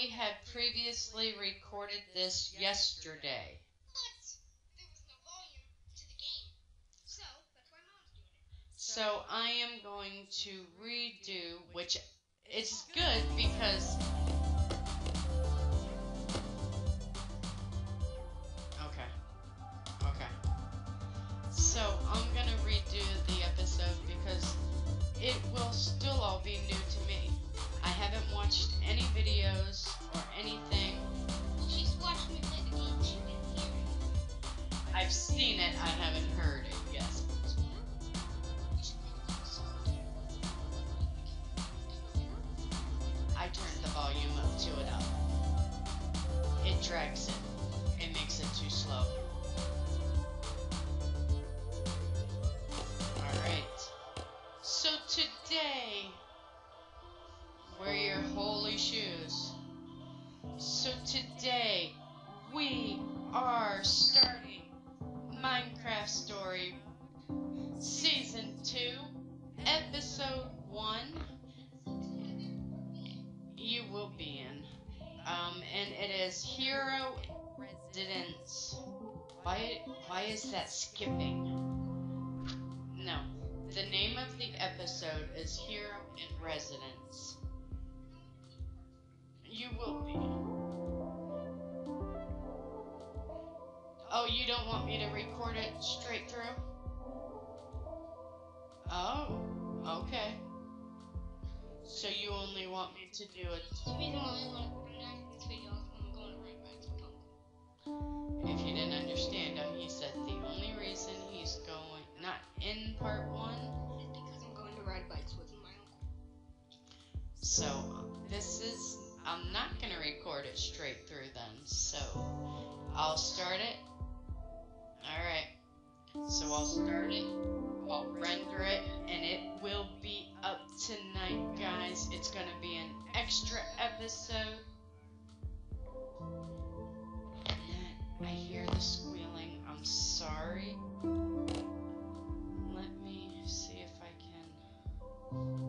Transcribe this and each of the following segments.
Joey had previously recorded this yesterday. But there was no volume to the game. So that's why Mom's doing it. So I am going to redo, which it's good because... Okay. So I'm going to redo the episode because it will still all be new to me. I haven't watched any videos or anything. She's watched me play the game, she didn't hear it. I've seen it, I haven't heard it, yes. I turned the volume up to it up. It drags it. It makes it too slow. Alright. So today... Wear your holy shoes. So today, we are starting Minecraft Story Season 2, Episode 1. You will be in. And it is Hero Residence. Why is that skipping? No. The name of the episode is Hero in Residence. You will be. Oh, you don't want me to record it straight through? Oh, okay. So you only want me to do it. The reason why I want to bring back this video is I'm going right back to Punk. If you didn't understand him, he said the only reason he's going not in part one is because I'm going to ride bikes with my uncle. So this is. I'm not going to record it straight through then, so I'll start it. Alright, so I'll start it, I'll render it, and it will be up tonight, guys. It's going to be an extra episode. I hear the squealing, I'm sorry. Let me see if I can...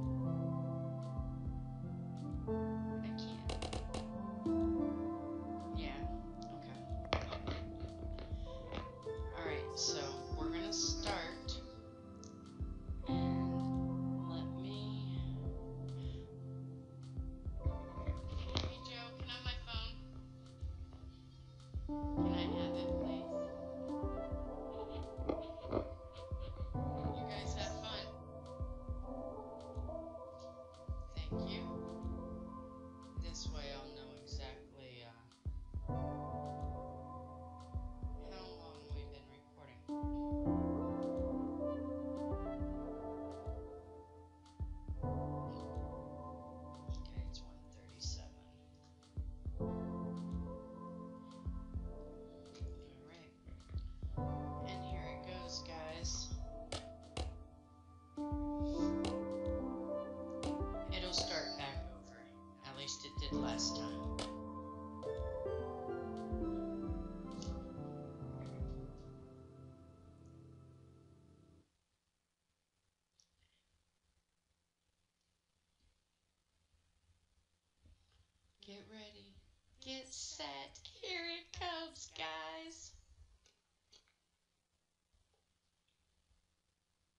last time. Get ready. Get set. Here it comes, guys.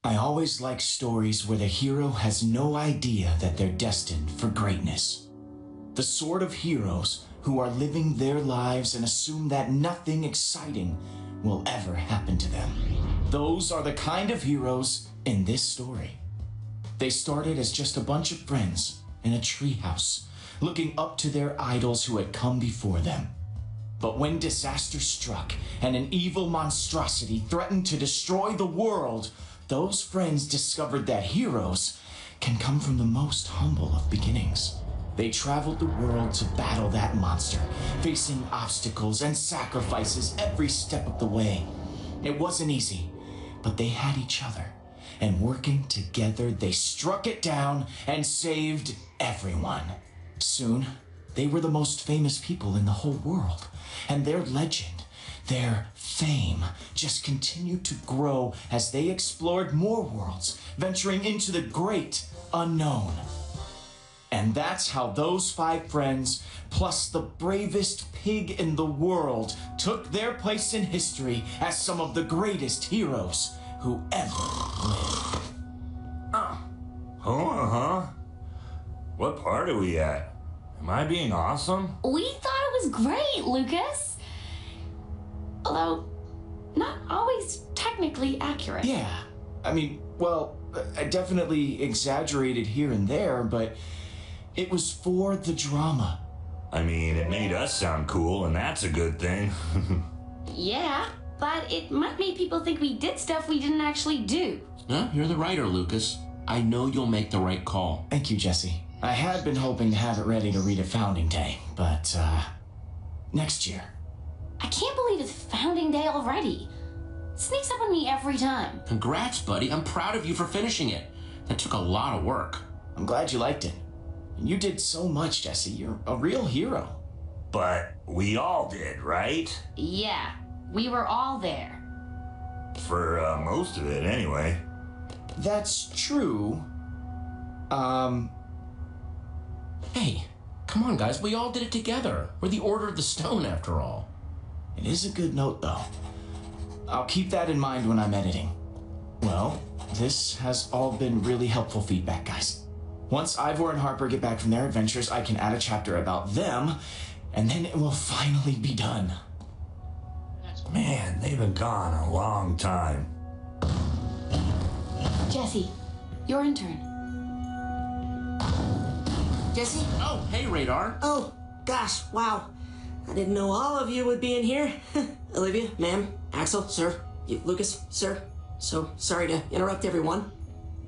I always like stories where the hero has no idea that they're destined for greatness. The sort of heroes who are living their lives and assume that nothing exciting will ever happen to them. Those are the kind of heroes in this story. They started as just a bunch of friends in a treehouse, looking up to their idols who had come before them. But when disaster struck and an evil monstrosity threatened to destroy the world, those friends discovered that heroes can come from the most humble of beginnings. They traveled the world to battle that monster, facing obstacles and sacrifices every step of the way. It wasn't easy, but they had each other, and working together, they struck it down and saved everyone. Soon, they were the most famous people in the whole world, and their legend, their fame, just continued to grow as they explored more worlds, venturing into the great unknown. And that's how those five friends, plus the bravest pig in the world, took their place in history as some of the greatest heroes who ever lived. What part are we at? Am I being awesome? We thought it was great, Lucas. Although, not always technically accurate. Yeah, I mean, well, I definitely exaggerated here and there, but it was for the drama. I mean, it made us sound cool, and that's a good thing. Yeah, but it might make people think we did stuff we didn't actually do. You're the writer, Lucas. I know you'll make the right call. Thank you, Jesse. I had been hoping to have it ready to read at Founding Day, but, next year. I can't believe it's Founding Day already. It sneaks up on me every time. Congrats, buddy. I'm proud of you for finishing it. That took a lot of work. I'm glad you liked it. And you did so much, Jesse. You're a real hero. But we all did, right? Yeah, we were all there. For most of it, anyway. That's true. Hey, come on, guys. We all did it together. We're the Order of the Stone, after all. It is a good note, though. I'll keep that in mind when I'm editing. Well, this has all been really helpful feedback, guys. Once Ivor and Harper get back from their adventures, I can add a chapter about them, and then it will finally be done. Man, they've been gone a long time. Jesse, your intern. Jesse? Oh, hey, Radar. Oh, gosh, wow. I didn't know all of you would be in here. Olivia, ma'am, Axel, sir, Lucas, sir. So sorry to interrupt everyone.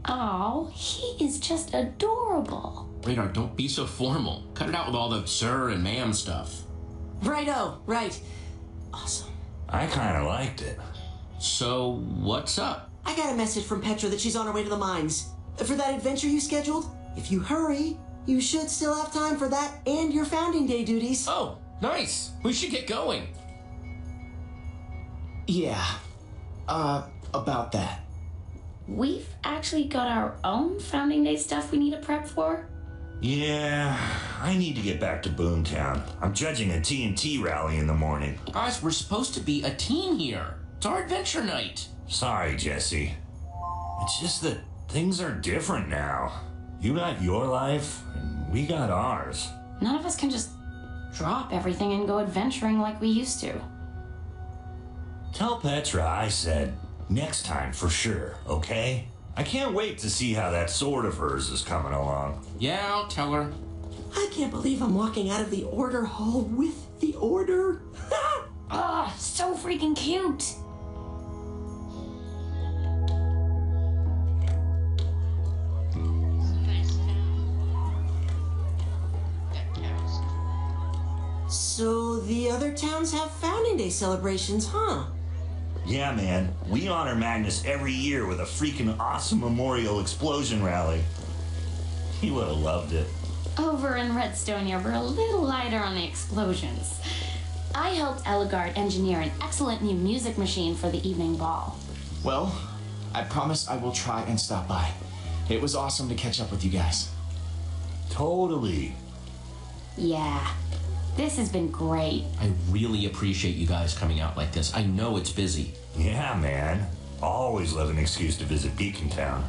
Oh, he is just adorable. Radar, don't be so formal. Cut it out with all the sir and ma'am stuff. Righto, right. Awesome. I kind of liked it. So what's up? I got a message from Petra that she's on her way to the mines. For that adventure you scheduled, if you hurry, you should still have time for that and your Founding Day duties. Oh, nice. We should get going. Yeah, about that. We've actually got our own Founding Day stuff we need to prep for. Yeah, I need to get back to Boomtown. I'm judging a TNT rally in the morning. Guys, we're supposed to be a team here. It's our adventure night. Sorry, Jesse. It's just that things are different now. You got your life, and we got ours. None of us can just drop everything and go adventuring like we used to. Tell Petra I said, next time for sure, okay? I can't wait to see how that sword of hers is coming along. Yeah, I'll tell her. I can't believe I'm walking out of the Order Hall with the Order. Ah, oh, so freaking cute. So the other towns have Founding Day celebrations, huh? Yeah, man. We honor Magnus every year with a freaking awesome memorial explosion rally. He would have loved it. Over in Redstone, we're a little lighter on the explosions. I helped Eligard engineer an excellent new music machine for the evening ball. Well, I promise I will try and stop by. It was awesome to catch up with you guys. Totally. Yeah. This has been great. I really appreciate you guys coming out like this. I know it's busy. Yeah, man. Always love an excuse to visit Beacontown.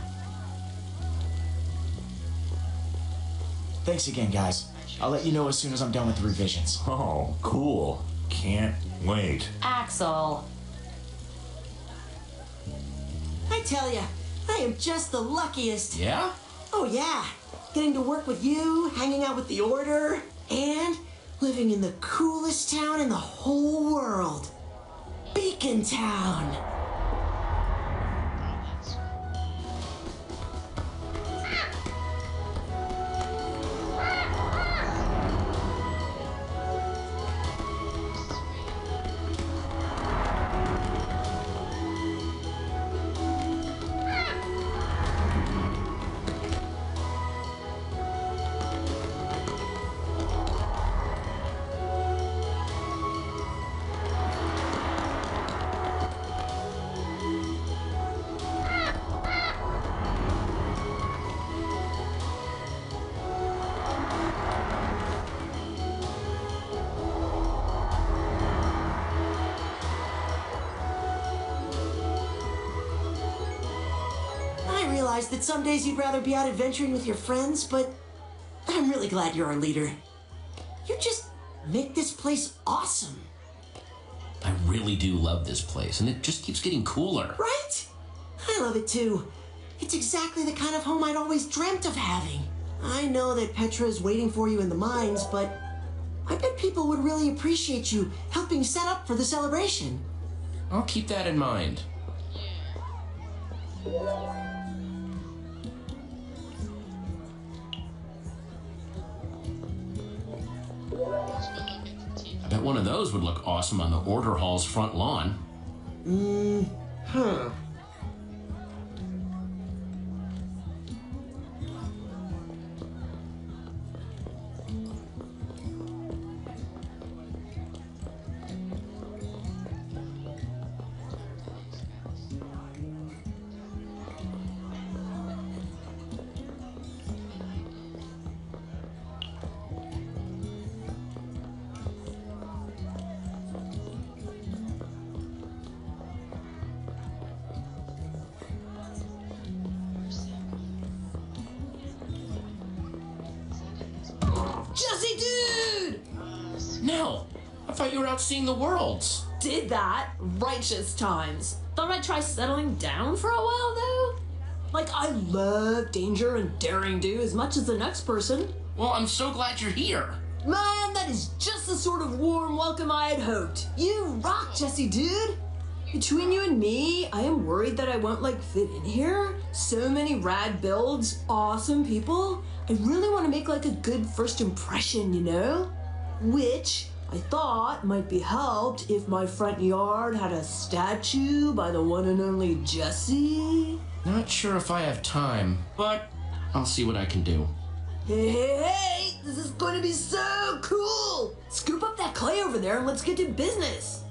Thanks again, guys. I'll let you know as soon as I'm done with the revisions. Oh, cool. Can't wait. Axel. I tell ya, I am just the luckiest. Yeah? Oh, yeah. Getting to work with you, hanging out with the Order, and living in the coolest town in the whole world, Beacontown. realize that some days you'd rather be out adventuring with your friends, but I'm really glad you're our leader. You just make this place awesome. I really do love this place, and it just keeps getting cooler. Right? I love it too. It's exactly the kind of home I'd always dreamt of having. I know that Petra is waiting for you in the mines, but I bet people would really appreciate you helping set up for the celebration. I'll keep that in mind. I bet one of those would look awesome on the Order Hall's front lawn. Huh. Seeing the worlds. Did that righteous times. Thought I'd try settling down for a while though. Like, I love danger and daring do as much as the next person. Well, I'm so glad you're here. Man, that is just the sort of warm welcome I had hoped. You rock, Jesse, dude. Between you and me, I am worried that I won't, like, fit in here. So many rad builds, awesome people. I really want to make, like, a good first impression, you know? Which I thought might be helped if my front yard had a statue by the one and only Jesse. Not sure if I have time, but I'll see what I can do. Hey, hey, hey! This is going to be so cool! Scoop up that clay over there and let's get to business.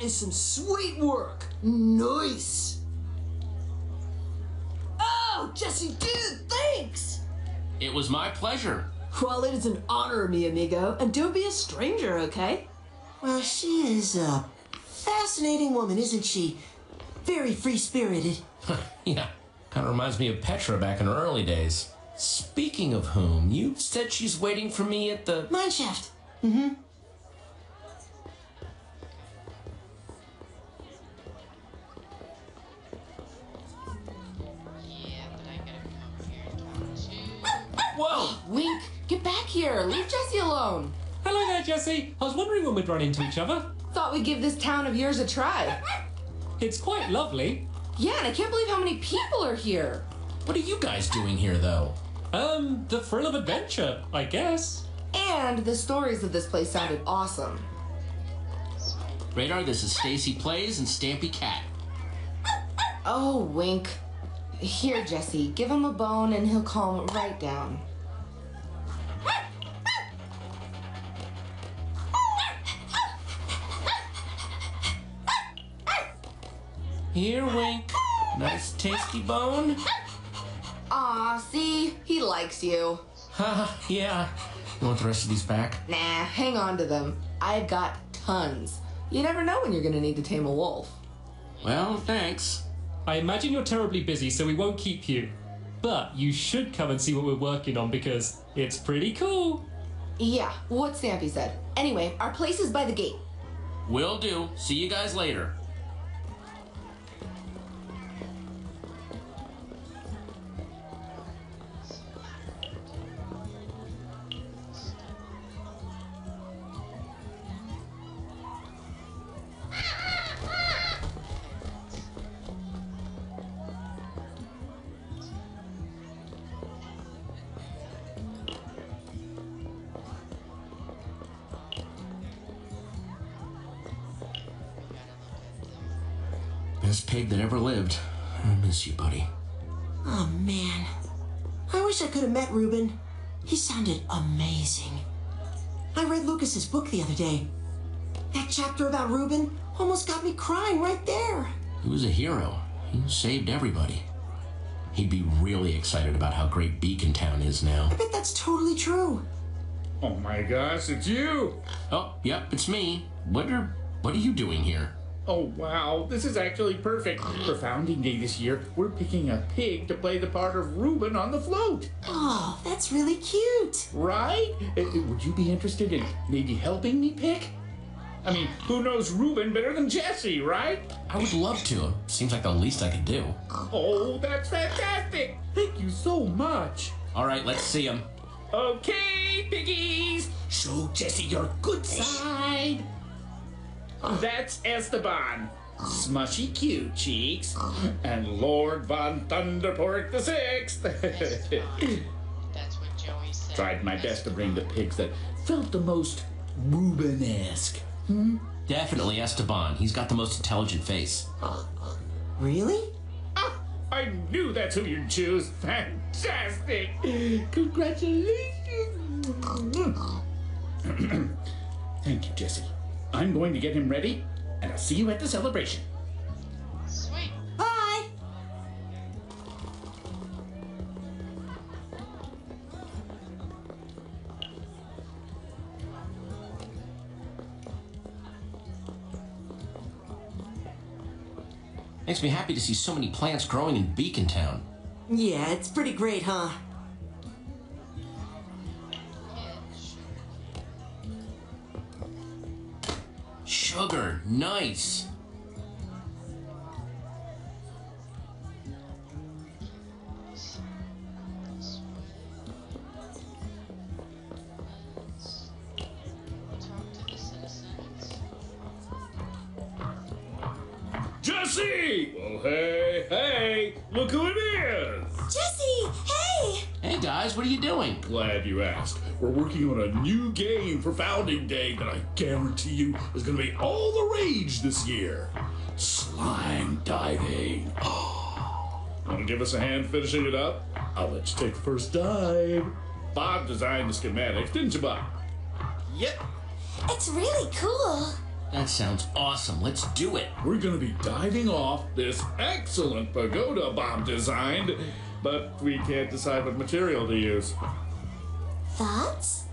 That is some sweet work. Nice. Oh, Jesse, dude, thanks. It was my pleasure. Well, it is an honor, mi amigo, and don't be a stranger, okay? Well, she is a fascinating woman, isn't she? Very free-spirited. Yeah, kind of reminds me of Petra back in her early days. Speaking of whom, you said she's waiting for me at the... mineshaft. Mm-hmm. Whoa! Wink, get back here! Leave Jesse alone! Hello there, Jesse! I was wondering when we'd run into each other. Thought we'd give this town of yours a try. It's quite lovely. Yeah, and I can't believe how many people are here. What are you guys doing here, though? The thrill of adventure, I guess. And the stories of this place sounded awesome. Radar, this is Stacey Plays and Stampy Cat. Oh, Wink. Here, Jesse, give him a bone and he'll calm right down. Here, Wink. Nice tasty bone. Aw, see? He likes you. Yeah. You want the rest of these back? Nah, hang on to them. I've got tons. You never know when you're gonna need to tame a wolf. Well, thanks. I imagine you're terribly busy, so we won't keep you. But you should come and see what we're working on, because it's pretty cool. Yeah, what Stampy said. Anyway, our place is by the gate. Will do. See you guys later. Best pig that ever lived. I miss you, buddy. Oh, man. I wish I could have met Reuben. He sounded amazing. I read Lucas's book the other day. That chapter about Reuben almost got me crying right there. He was a hero. He saved everybody. He'd be really excited about how great Beacontown is now. I bet that's totally true. Oh my gosh, it's you! Oh, yep, it's me. What are you doing here? Oh, wow, this is actually perfect. For Founding Day this year, we're picking a pig to play the part of Reuben on the float. Oh, that's really cute. Right? Would you be interested in maybe helping me pick? I mean, who knows Reuben better than Jesse, right? I would love to. Seems like the least I could do. Oh, that's fantastic. Thank you so much. All right, let's see him. Okay, piggies. Show Jesse your good side. That's Esteban, smushy cute cheeks, and Lord Von Thunderpork the Sixth. That's what Joey said. Tried my best to bring the pigs that felt the most Reuben-esque. Hmm? Definitely Esteban. He's got the most intelligent face. Really? Ah, I knew that's who you'd choose. Fantastic! Congratulations! Thank you, Jesse. I'm going to get him ready, and I'll see you at the celebration. Sweet. Bye! Makes me happy to see so many plants growing in Beacontown. Yeah, it's pretty great, huh? Sugar, nice. Jesse! Well, hey, hey, look who it is! Jesse, hey! Hey guys, what are you doing? Glad you asked. We're working on a new game for Founding Day that I guarantee you is going to be all the rage this year. Slime diving. Oh. Want to give us a hand finishing it up? I'll let you take the first dive. Bob designed the schematics, didn't you, Bob? Yep. It's really cool. That sounds awesome. Let's do it. We're going to be diving off this excellent pagoda Bob designed, but we can't decide what material to use. Thoughts?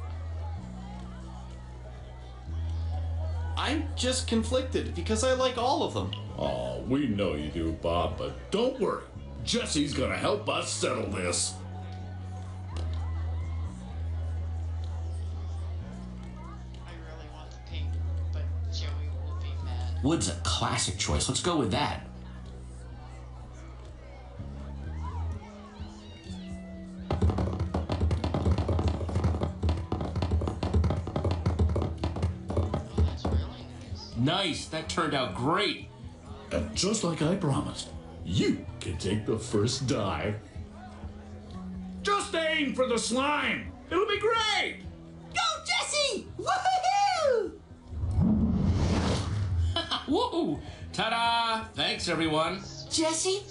I'm just conflicted because I like all of them. Oh, we know you do, Bob, but don't worry. Jesse's going to help us settle this. Wood's a classic choice. Let's go with that. Oh, that's really nice. Nice. That turned out great. And just like I promised, you can take the first dive. Just aim for the slime. It'll be great. Go, Jesse! Woohoo! Woo! Ta-da! Thanks, everyone. Jesse,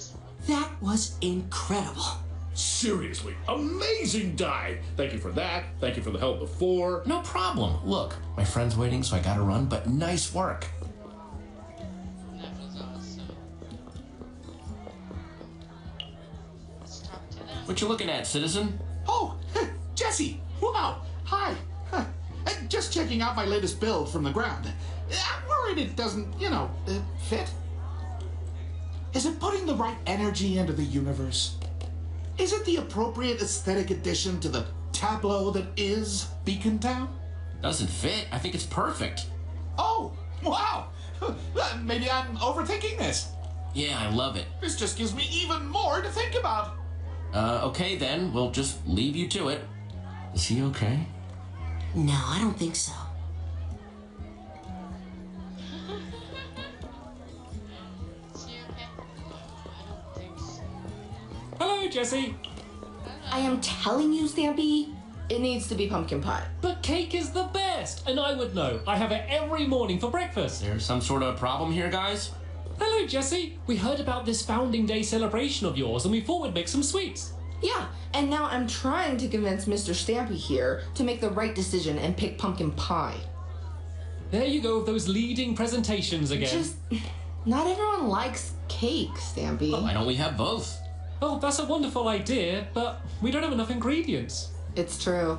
that was incredible. Seriously, amazing dive. Thank you for that. Thank you for the help before. No problem. Look, my friend's waiting, so I gotta run, but nice work. That was awesome. Let's talk to them. What you looking at, citizen? Oh, Jesse! Wow! Hi! Just checking out my latest build from the ground. I'm worried it doesn't, you know, fit. Is it putting the right energy into the universe? Is it the appropriate aesthetic addition to the tableau that is Beacontown? Doesn't fit. I think it's perfect. Oh, wow. Maybe I'm overthinking this. Yeah, I love it. This just gives me even more to think about. Okay then. We'll just leave you to it. Is he okay? No, I don't think so. Hello, Jesse. I am telling you, Stampy, it needs to be pumpkin pie. But cake is the best, and I would know. I have it every morning for breakfast. There's some sort of problem here, guys? Hello, Jesse. We heard about this Founding Day celebration of yours, and we thought we'd make some sweets. Yeah, and now I'm trying to convince Mr. Stampy here to make the right decision and pick pumpkin pie. There you go with those leading presentations again. Just, not everyone likes cake, Stampy. Well, why don't we have both? Oh, that's a wonderful idea, but we don't have enough ingredients. It's true.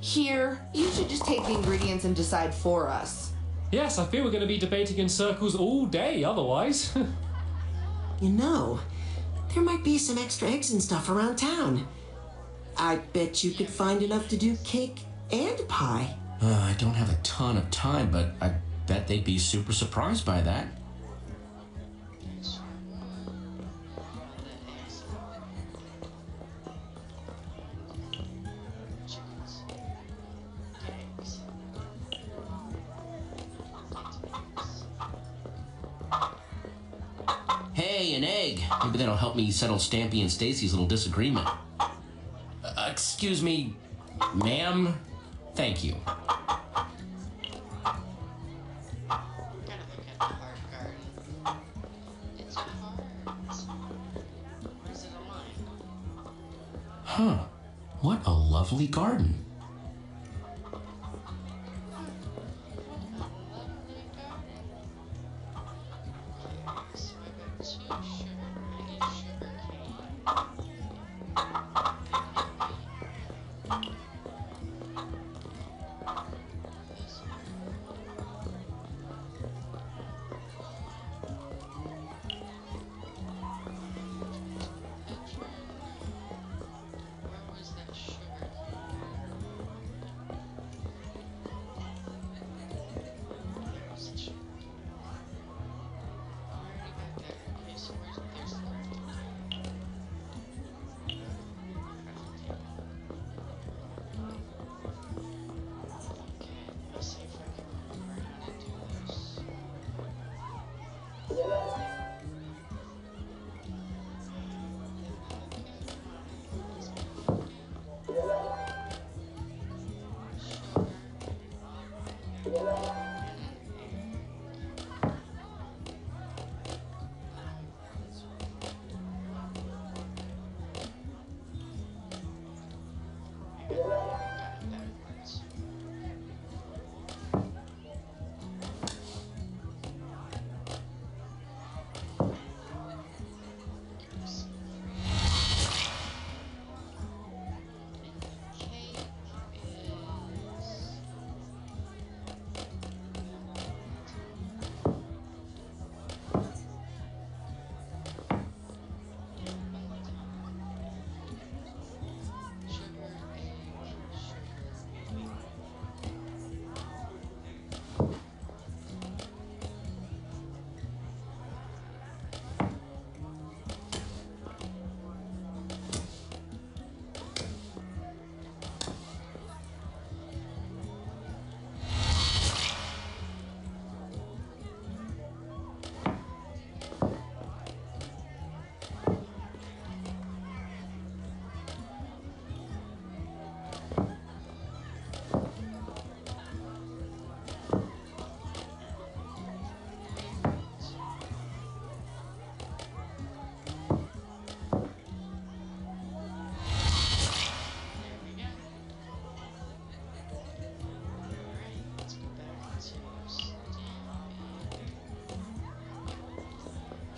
Here, you should just take the ingredients and decide for us. Yes, I feel we're going to be debating in circles all day otherwise. You know, there might be some extra eggs and stuff around town. I bet you could find enough to do cake and pie. I don't have a ton of time, but I bet they'd be super surprised by that. An egg. Maybe that'll help me settle Stampy and Stacey's little disagreement. Excuse me, ma'am. Thank you. Huh. What a lovely garden.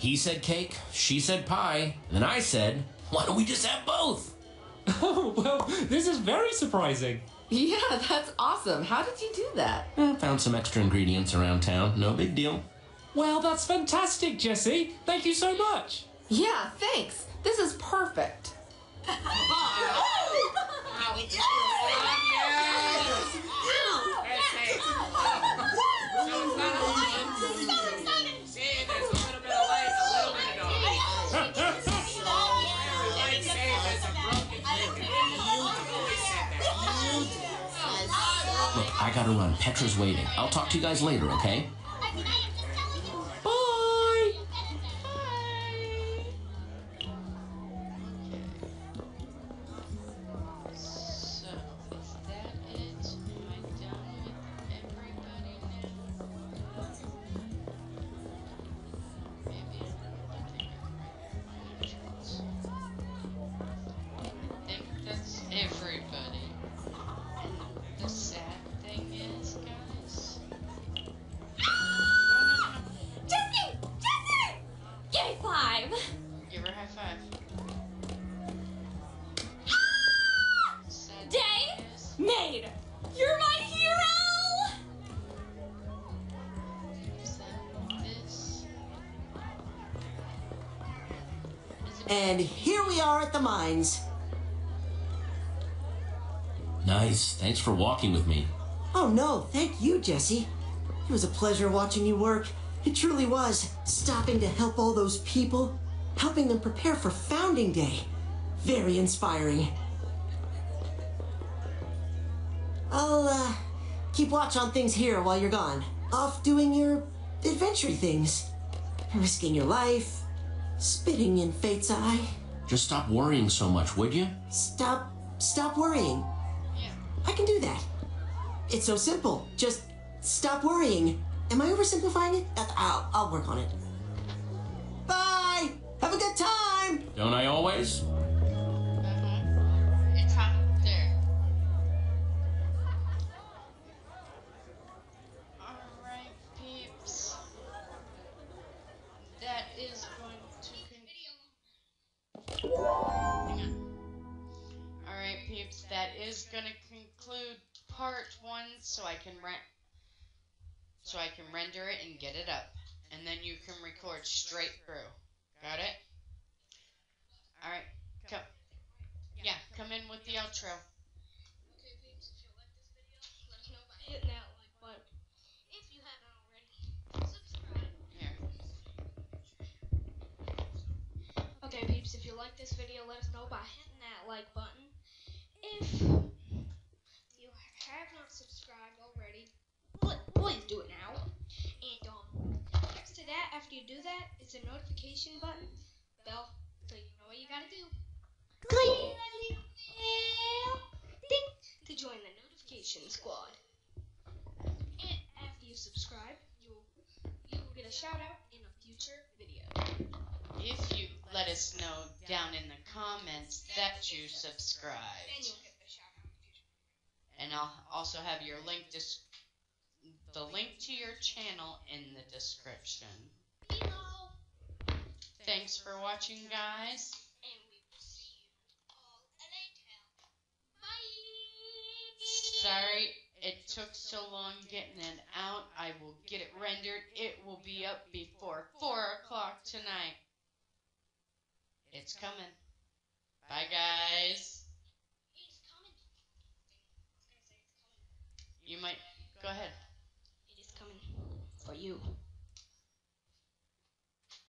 He said cake, she said pie, and then I said, why don't we just have both? Oh, well, this is very surprising. Yeah, that's awesome. How did you do that? Found some extra ingredients around town. No big deal. Well, that's fantastic, Jesse. Thank you so much. Yeah, thanks. This is perfect. Look, I gotta run. Petra's waiting. I'll talk to you guys later, okay? Bye! So, is that it? Am I done with everybody now? Maybe I'll take my entrance. I think that's everybody. The sad thing is, guys... Ah! No. Jesse! Jesse! Give me five! Give her a high five. Ah! Sad day made! You're my hero! And here we are at the mines. Nice. Thanks for walking with me. Oh, no. Thank you, Jesse. It was a pleasure watching you work. It truly was. Stopping to help all those people, helping them prepare for Founding Day. Very inspiring. I'll, keep watch on things here while you're gone. Off doing your adventure things. Risking your life. Spitting in fate's eye. Just stop worrying so much, would you? Stop worrying. I can do that. It's so simple. Just stop worrying. Am I oversimplifying it? I'll work on it. Bye! Have a good time! Don't I always? It's hot there. Alright, peeps. That is going to continue. Hang on. Alright, peeps. That is going to include part one, so I can render it and get it up, and then you can record straight through. Got it? All right, come. Yeah, come in with the outro. Okay, peeps, if you like this video, let us know by hitting that like button. If you haven't already, subscribe. Here. Okay, peeps, if you like this video, let us know by hitting that like button. If have not subscribed already, please do it now. And next to that, after you do that, it's a notification button, bell, so you know what you gotta do. Click the bell, ding, to join the notification squad. And after you subscribe, you will get a shout out in a future video. If you let us know down in the comments that you subscribed. Then you'll get the shout out. And I'll also have your link the link to your channel in the description. Thanks for watching, guys. And we will see you all later. Bye. Sorry it took so long getting it out. I will get it rendered. It will be up before 4 o'clock tonight. It's coming. Bye, guys. You might go ahead. It is coming for you.